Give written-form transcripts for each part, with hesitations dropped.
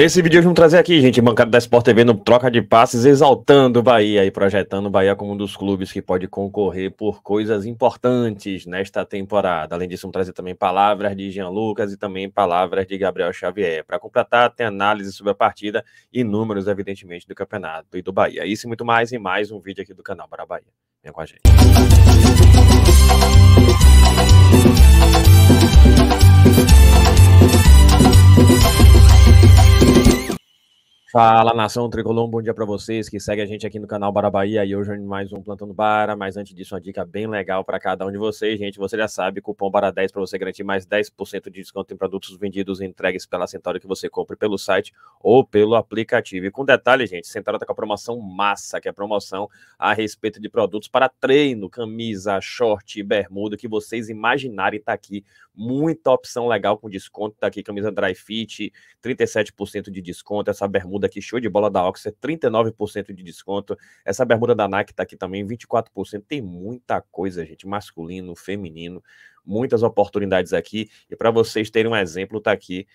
Nesse vídeo, vamos trazer aqui, gente, bancada da Sport TV no Troca de Passes, exaltando o Bahia e projetando o Bahia como um dos clubes que pode concorrer por coisas importantes nesta temporada. Além disso, vamos trazer também palavras de Jean Lucas e também palavras de Gabriel Xavier. Para completar, tem análise sobre a partida e números, evidentemente, do campeonato e do Bahia. Isso e muito mais em mais um vídeo aqui do canal Bara Bahêa. Venha com a gente. Fala, nação tricolor, um bom dia para vocês que seguem a gente aqui no canal Bara Bahêa e hoje mais um Plantando Bara, mas antes disso uma dica bem legal para cada um de vocês, gente, você já sabe, cupom BARA10 para você garantir mais 10% de desconto em produtos vendidos e entregues pela Centauro que você compre pelo site ou pelo aplicativo. E com detalhe, gente, Centauro tá com a promoção massa, que é a promoção a respeito de produtos para treino, camisa, short, bermuda, que vocês imaginarem, tá aqui, muita opção legal com desconto, tá aqui, camisa dry fit, 37% de desconto, essa bermuda aqui, show de bola da Oxer, 39% de desconto, essa bermuda da Nike tá aqui também, 24%, tem muita coisa, gente, masculino, feminino, muitas oportunidades aqui, e para vocês terem um exemplo, tá aqui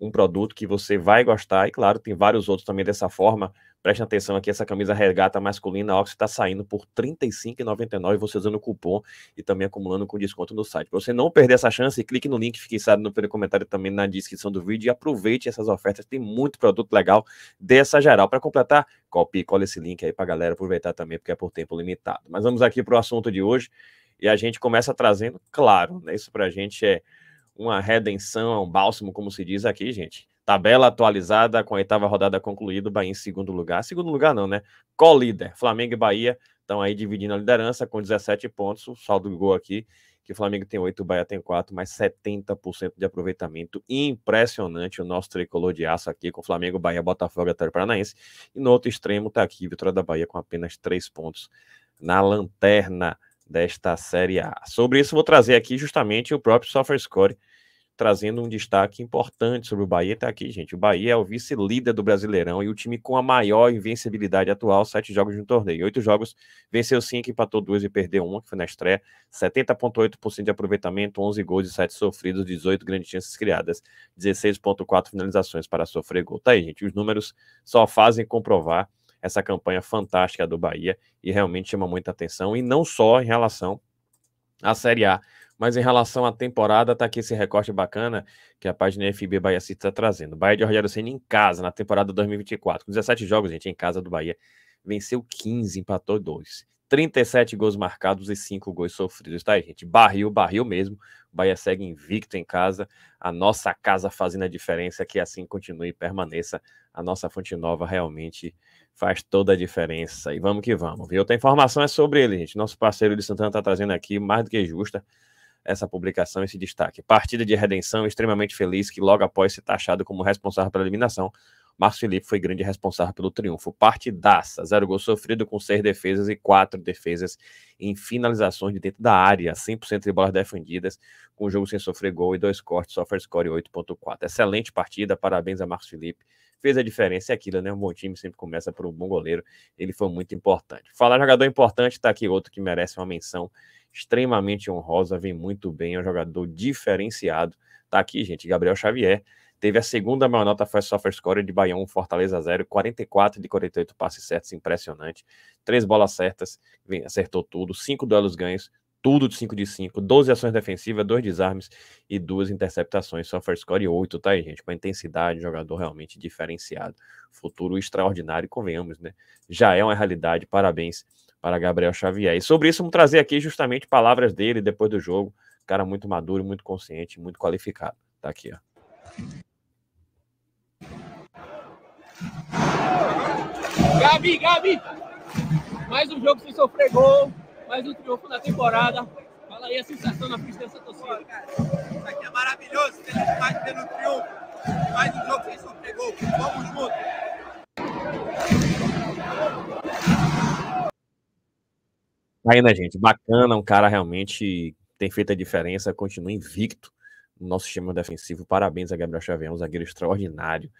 um produto que você vai gostar, e claro, tem vários outros também dessa forma. Preste atenção aqui, essa camisa regata masculina Oxy está saindo por R$ 35,99, você usando o cupom e também acumulando com desconto no site. Para você não perder essa chance, clique no link fixado no primeiro comentário também na descrição do vídeo e aproveite essas ofertas, tem muito produto legal dessa geral. Para completar, copie e cola esse link aí para a galera aproveitar também, porque é por tempo limitado. Mas vamos aqui para o assunto de hoje e a gente começa trazendo, claro, né, isso para a gente é uma redenção, é um bálsamo, como se diz aqui, gente. Tabela atualizada, com a 8ª rodada concluída, o Bahia em segundo lugar. Segundo lugar não, né? Co-líder, Flamengo e Bahia estão aí dividindo a liderança com 17 pontos. O saldo do gol aqui, que o Flamengo tem 8, o Bahia tem 4, mas 70% de aproveitamento. Impressionante o nosso tricolor de aço aqui, com Flamengo, Bahia, Botafogo e Atlético Paranaense. E no outro extremo tá aqui, Vitória da Bahia com apenas 3 pontos na lanterna desta Série A. Sobre isso vou trazer aqui justamente o próprio Sofascore, trazendo um destaque importante sobre o Bahia. Tá aqui, gente, o Bahia é o vice-líder do Brasileirão e o time com a maior invencibilidade atual, 7 jogos de um torneio. 8 jogos, venceu 5, empatou 2 e perdeu 1, que foi na estreia, 70,8% de aproveitamento, 11 gols e 7 sofridos, 18 grandes chances criadas, 16,4 finalizações para sofrer gol. Tá aí, gente, os números só fazem comprovar essa campanha fantástica do Bahia e realmente chama muita atenção, e não só em relação à Série A, mas em relação à temporada, tá aqui esse recorte bacana que a página FB Bahia City está trazendo. Bahia de Rogério Ceni em casa, na temporada 2024. Com 17 jogos, gente, em casa do Bahia. Venceu 15, empatou 2. 37 gols marcados e 5 gols sofridos. Tá aí, gente? Barril mesmo. O Bahia segue invicto em casa. A nossa casa fazendo a diferença, que assim continue e permaneça. A nossa fonte nova realmente faz toda a diferença. E vamos que vamos, viu? Outra informação é sobre ele, gente. Nosso parceiro de Santana tá trazendo aqui, mais do que justa, essa publicação, esse destaque. Partida de redenção, extremamente feliz que logo após ser taxado como responsável pela eliminação, Marcos Felipe foi grande responsável pelo triunfo. Partidaça, 0 gol sofrido com 6 defesas e 4 defesas em finalizações de dentro da área, 100% de bolas defendidas, com o jogo sem sofrer gol e 2 cortes, Sofascore 8,4. Excelente partida, parabéns a Marcos Felipe. Fez a diferença, é aquilo, né? Um bom time sempre começa por um bom goleiro, ele foi muito importante. Falar jogador importante, tá aqui outro que merece uma menção extremamente honrosa, vem muito bem, é um jogador diferenciado. Tá aqui, gente, Gabriel Xavier. Teve a segunda maior nota, foi Sofascore de Bahia 1, Fortaleza 0, 44 de 48 passes certos, impressionante. 3 bolas certas, acertou tudo, 5 duelos ganhos, tudo de 5 de 5, 12 ações defensivas, 2 desarmes e 2 interceptações. Sofascore 8, tá aí, gente, com a intensidade, jogador realmente diferenciado. Futuro extraordinário, convenhamos, né? Já é uma realidade, parabéns para Gabriel Xavier. E sobre isso, vamos trazer aqui justamente palavras dele depois do jogo. Cara muito maduro, muito consciente, muito qualificado. Tá aqui, ó. Gabi! Mais um jogo sem sofrer gol, mais um triunfo na temporada. Fala aí a sensação na frente dessa torcida. Isso aqui é maravilhoso, ter a pelo triunfo. Mais um jogo sem sofrer gol. Vamos juntos. Aí, né, gente? Bacana, um cara realmente tem feito a diferença, continua invicto no nosso sistema defensivo. Parabéns a Gabriel Xavier, um zagueiro extraordinário.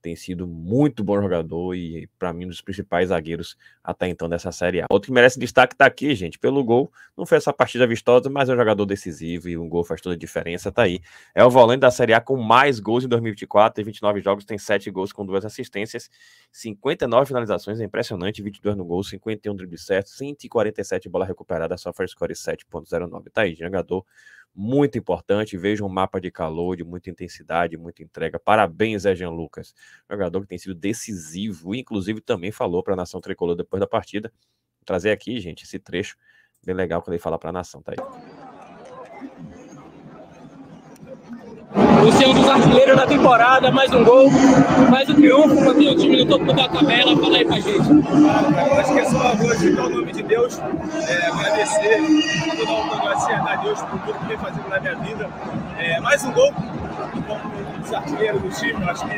tem sido muito bom jogador e, para mim, um dos principais zagueiros até então dessa Série A. Outro que merece destaque tá aqui, gente, pelo gol. Não foi essa partida vistosa, mas é um jogador decisivo e um gol faz toda a diferença, tá aí. É o volante da Série A com mais gols em 2024, tem 29 jogos, tem 7 gols com 2 assistências, 59 finalizações, é impressionante, 22 no gol, 51 dribles certos, 147 bola recuperada, Sofascore 7.09. Tá aí, jogador muito importante, veja um mapa de calor, de muita intensidade, muita entrega. Parabéns, Jean Lucas, jogador que tem sido decisivo, inclusive também falou para a nação tricolor depois da partida. Vou trazer aqui, gente, esse trecho bem legal quando ele fala para a nação, tá aí. Lucero dos artilheiros da temporada, mais um gol, mais um triunfo para o time no topo da tabela, fala aí pra gente. Eu acho que é só agora citar o nome de Deus, agradecer, a Deus por tudo que vem fazendo na minha vida. Mais um gol, dos artilheiros do time, eu acho que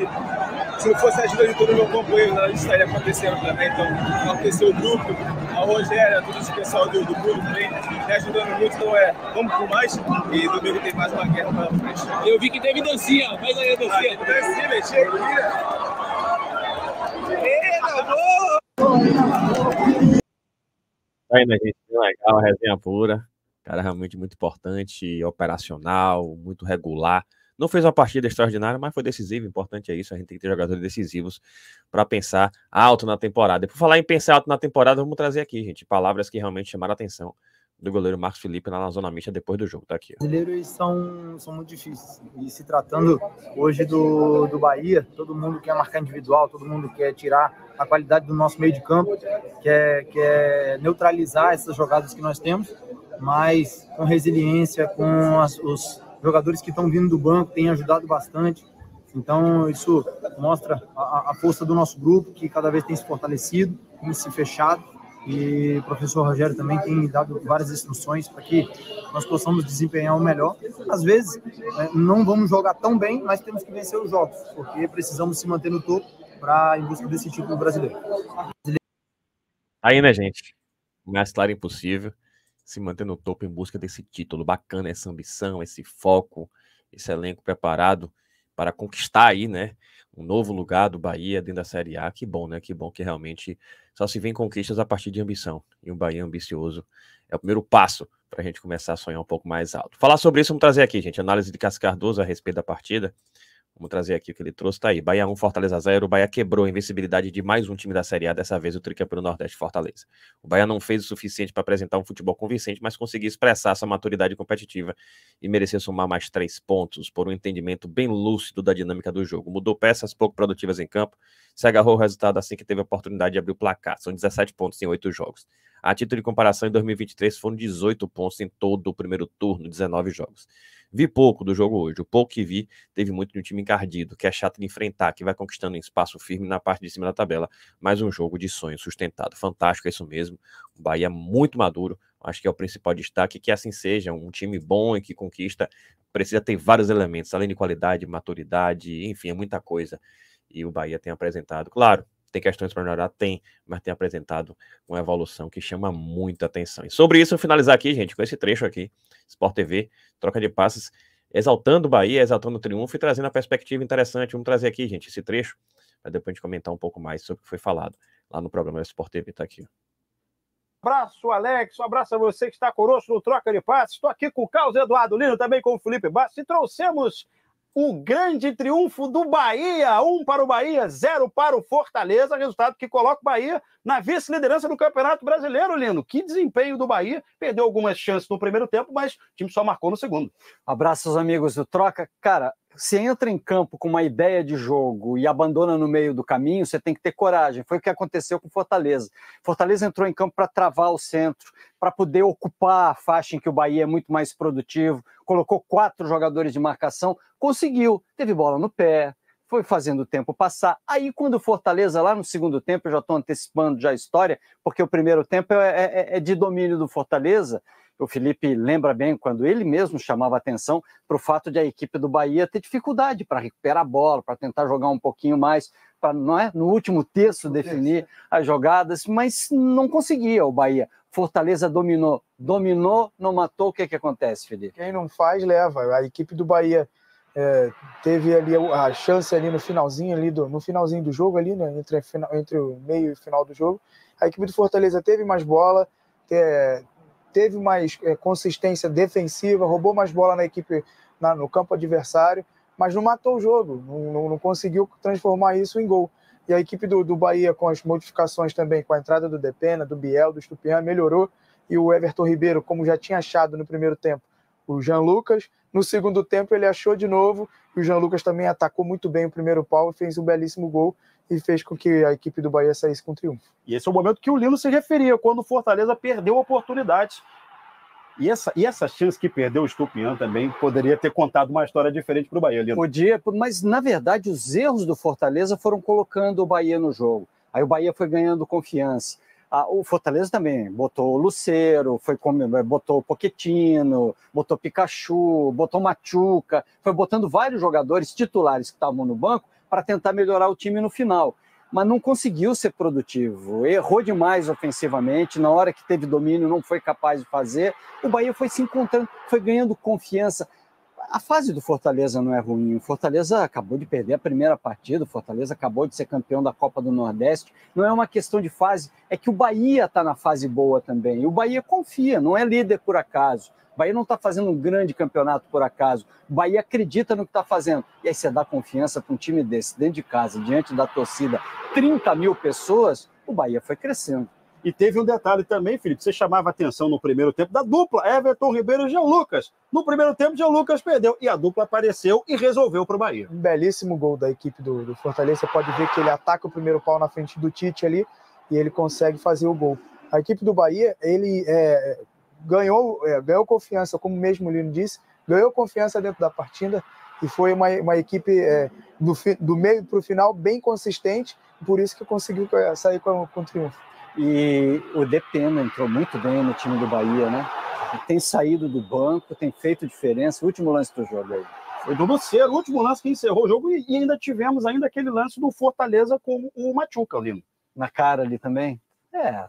se não fosse a ajuda de todo o meu companheiro, nada disso estaria acontecendo também, então aconteceu o grupo, a Rogério, a todo esse pessoal do clube também, me ajudando muito, então vamos por mais, e domingo tem mais uma guerra para frente. Eu vi que teve dancinha, faz aí a dancinha. Dancinha, mexer aqui. Eita, amor! Aí, né, gente, legal, a resenha pura, cara realmente muito importante, operacional, muito regular. Não fez uma partida extraordinária, mas foi decisivo, importante é isso, a gente tem que ter jogadores decisivos para pensar alto na temporada. E por falar em pensar alto na temporada, vamos trazer aqui, gente, palavras que realmente chamaram a atenção do goleiro Marcos Felipe na zona mista depois do jogo, tá aqui. Os brasileiros são muito difíceis, e se tratando hoje do Bahia, todo mundo quer marcar individual, todo mundo quer tirar a qualidade do nosso meio de campo, quer neutralizar essas jogadas que nós temos, mas com resiliência, com os jogadores que estão vindo do banco têm ajudado bastante, então isso mostra a força do nosso grupo, que cada vez tem se fortalecido, tem se fechado, e o professor Rogério também tem dado várias instruções para que nós possamos desempenhar o melhor. Às vezes não vamos jogar tão bem, mas temos que vencer os jogos, porque precisamos se manter no topo para em busca desse título brasileiro. Aí, né, gente? Mais claro impossível. Se manter no topo em busca desse título. Bacana essa ambição, esse foco, esse elenco preparado para conquistar aí, né, um novo lugar do Bahia dentro da Série A. Que bom, né? Que bom que realmente só se vem conquistas a partir de ambição. E um Bahia ambicioso é o primeiro passo para a gente começar a sonhar um pouco mais alto. Falar sobre isso, vamos trazer aqui, gente, análise de Cássio Cardoso a respeito da partida. Vamos trazer aqui o que ele trouxe, tá aí. Bahia 1, Fortaleza 0. O Bahia quebrou a invencibilidade de mais um time da Série A, dessa vez o tricampeão Nordeste Fortaleza. O Bahia não fez o suficiente para apresentar um futebol convincente, mas conseguiu expressar sua maturidade competitiva e mereceu somar mais 3 pontos por um entendimento bem lúcido da dinâmica do jogo. Mudou peças pouco produtivas em campo, se agarrou ao resultado assim que teve a oportunidade de abrir o placar. São 17 pontos em 8 jogos. A título de comparação, em 2023 foram 18 pontos em todo o primeiro turno, 19 jogos. Vi pouco do jogo hoje, o pouco que vi teve muito de um time encardido, que é chato de enfrentar, que vai conquistando espaço firme na parte de cima da tabela, mas um jogo de sonho sustentado. Fantástico, é isso mesmo, o Bahia muito maduro, acho que é o principal destaque, que assim seja, um time bom e que conquista, precisa ter vários elementos, além de qualidade, maturidade, enfim, é muita coisa, e o Bahia tem apresentado, claro, tem questões para melhorar? Tem, mas tem apresentado uma evolução que chama muita atenção. E sobre isso, eu finalizar aqui, gente, com esse trecho aqui, Sport TV, Troca de Passes, exaltando o Bahia, exaltando o triunfo e trazendo a perspectiva interessante. Vamos trazer aqui, gente, esse trecho, para depois a gente comentar um pouco mais sobre o que foi falado lá no programa da Sport TV, tá aqui. Abraço, Alex, um abraço a você que está conosco no Troca de Passes. Estou aqui com o Carlos Eduardo Lino, também com o Felipe Bassi, e trouxemos o grande triunfo do Bahia, 1 para o Bahia, 0 para o Fortaleza, resultado que coloca o Bahia na vice-liderança do Campeonato Brasileiro, Lino. Que desempenho do Bahia, perdeu algumas chances no primeiro tempo, mas o time só marcou no segundo. Abraços, amigos do Troca. Cara, se entra em campo com uma ideia de jogo e abandona no meio do caminho, você tem que ter coragem. Foi o que aconteceu com o Fortaleza. Fortaleza entrou em campo para travar o centro, para poder ocupar a faixa em que o Bahia é muito mais produtivo, colocou 4 jogadores de marcação, conseguiu, teve bola no pé, foi fazendo o tempo passar. Aí, quando o Fortaleza, lá no segundo tempo, eu já estou antecipando já a história, porque o primeiro tempo é de domínio do Fortaleza. O Felipe lembra bem quando ele mesmo chamava atenção para o fato de a equipe do Bahia ter dificuldade para recuperar a bola, para tentar jogar um pouquinho mais, para no último terço definir as jogadas, mas não conseguia o Bahia. Fortaleza dominou, não matou. O que acontece, Felipe? Quem não faz, leva. A equipe do Bahia teve ali a chance ali no finalzinho do jogo ali, né, entre o meio e o final do jogo. A equipe do Fortaleza teve mais bola, teve mais consistência defensiva, roubou mais bola na equipe no campo adversário, mas não matou o jogo, não conseguiu transformar isso em gol. E a equipe do Bahia, com as modificações também, com a entrada do Depena, do Biel, do Stupian, melhorou. E o Everton Ribeiro, como já tinha achado no primeiro tempo, o Jean Lucas, no segundo tempo ele achou de novo, e o Jean Lucas também atacou muito bem o primeiro pau, fez um belíssimo gol e fez com que a equipe do Bahia saísse com triunfo. E esse é o momento que o Lino se referia, quando o Fortaleza perdeu oportunidades. E essa chance que perdeu o Stupian também poderia ter contado uma história diferente para o Bahia, Lino. Podia, mas na verdade os erros do Fortaleza foram colocando o Bahia no jogo. Aí o Bahia foi ganhando confiança. O Fortaleza também botou o Lucero, botou o Pochettino, botou o Pikachu, botou o Machuca, foi botando vários jogadores titulares que estavam no banco para tentar melhorar o time no final. Mas não conseguiu ser produtivo, errou demais ofensivamente, na hora que teve domínio não foi capaz de fazer. O Bahia foi se encontrando, foi ganhando confiança. A fase do Fortaleza não é ruim, o Fortaleza acabou de perder a primeira partida, o Fortaleza acabou de ser campeão da Copa do Nordeste, não é uma questão de fase, é que o Bahia está na fase boa também, e o Bahia confia, não é líder por acaso, o Bahia não está fazendo um grande campeonato por acaso, o Bahia acredita no que está fazendo, e aí você dá confiança para um time desse, dentro de casa, diante da torcida, 30 mil pessoas, o Bahia foi crescendo. E teve um detalhe também, Felipe, você chamava atenção no primeiro tempo da dupla, Everton Ribeiro e Jean Lucas. No primeiro tempo, Jean Lucas perdeu e a dupla apareceu e resolveu para o Bahia. Um belíssimo gol da equipe do Fortaleza. Você pode ver que ele ataca o primeiro pau na frente do Tite ali e ele consegue fazer o gol. A equipe do Bahia, ele ganhou confiança, como mesmo o Lino disse, ganhou confiança dentro da partida e foi uma equipe do meio para o final bem consistente, por isso que conseguiu sair com triunfo. E o Depena entrou muito bem no time do Bahia, né? Tem saído do banco, tem feito diferença. O último lance do jogo aí foi do Lucero, o último lance que encerrou o jogo. E ainda tivemos aquele lance do Fortaleza com o Machuca, Lino. Na cara ali também? É,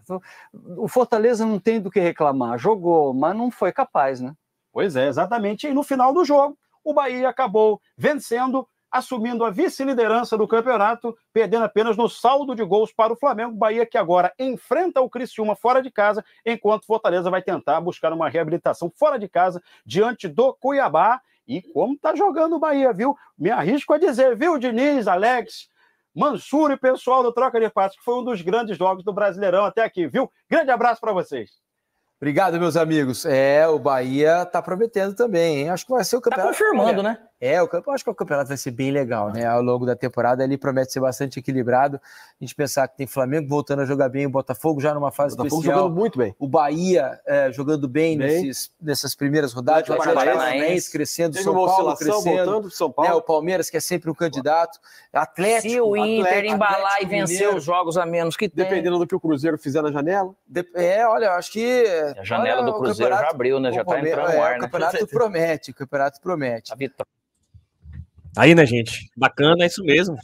o Fortaleza não tem do que reclamar. Jogou, mas não foi capaz, né? Pois é, exatamente. E no final do jogo, o Bahia acabou vencendo, assumindo a vice-liderança do campeonato, perdendo apenas no saldo de gols para o Flamengo. Bahia que agora enfrenta o Criciúma fora de casa, enquanto Fortaleza vai tentar buscar uma reabilitação fora de casa diante do Cuiabá. E como tá jogando o Bahia, viu? Me arrisco a dizer, viu, Diniz, Alex, Mansur e pessoal do Troca de Passes, que foi um dos grandes jogos do Brasileirão até aqui, viu? Grande abraço para vocês. Obrigado, meus amigos. O Bahia tá prometendo também, hein? Acho que vai ser o campeonato. Tá confirmando, né? Acho que o campeonato vai ser bem legal, né? Ao longo da temporada, ele promete ser bastante equilibrado. A gente pensar que tem Flamengo voltando a jogar bem, o Botafogo já numa fase especial. O Botafogo jogando muito bem. O Bahia jogando bem. Nessas primeiras rodadas. O Paranaense crescendo, São Paulo crescendo. São Paulo. O Palmeiras, que é sempre um candidato. Atlético. Se o Inter embalar e vencer os jogos a menos que tem. Dependendo do que o Cruzeiro fizer na janela. Olha, acho que... A janela do Cruzeiro já abriu, né? Já tá entrando no ar, né? O campeonato promete. Aí, né, gente? Bacana, é isso mesmo.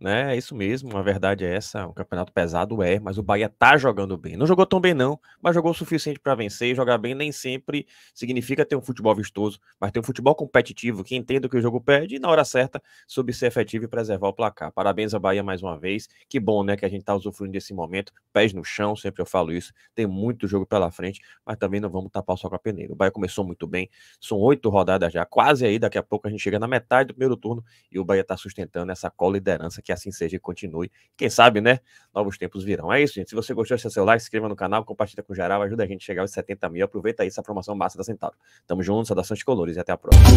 Né? É isso mesmo, a verdade é essa. O campeonato pesado mas o Bahia tá jogando bem. Não jogou tão bem, não, mas jogou o suficiente para vencer. E jogar bem nem sempre significa ter um futebol vistoso, mas ter um futebol competitivo, que entenda o que o jogo pede e na hora certa soube ser efetivo e preservar o placar. Parabéns ao Bahia mais uma vez. Que bom, né, que a gente tá usufruindo desse momento. Pés no chão, sempre eu falo isso. Tem muito jogo pela frente, mas também não vamos tapar o sol com a peneira. O Bahia começou muito bem. São 8 rodadas já, quase aí. Daqui a pouco a gente chega na metade do primeiro turno e o Bahia tá sustentando essa co-liderança. Que assim seja e continue. Quem sabe, né? Novos tempos virão. É isso, gente. Se você gostou, deixa seu like, se inscreva no canal, compartilha com o geral, ajuda a gente a chegar aos 70 mil. Aproveita aí essa promoção massa da Centauro. Tamo junto, saudações de colores e até a próxima.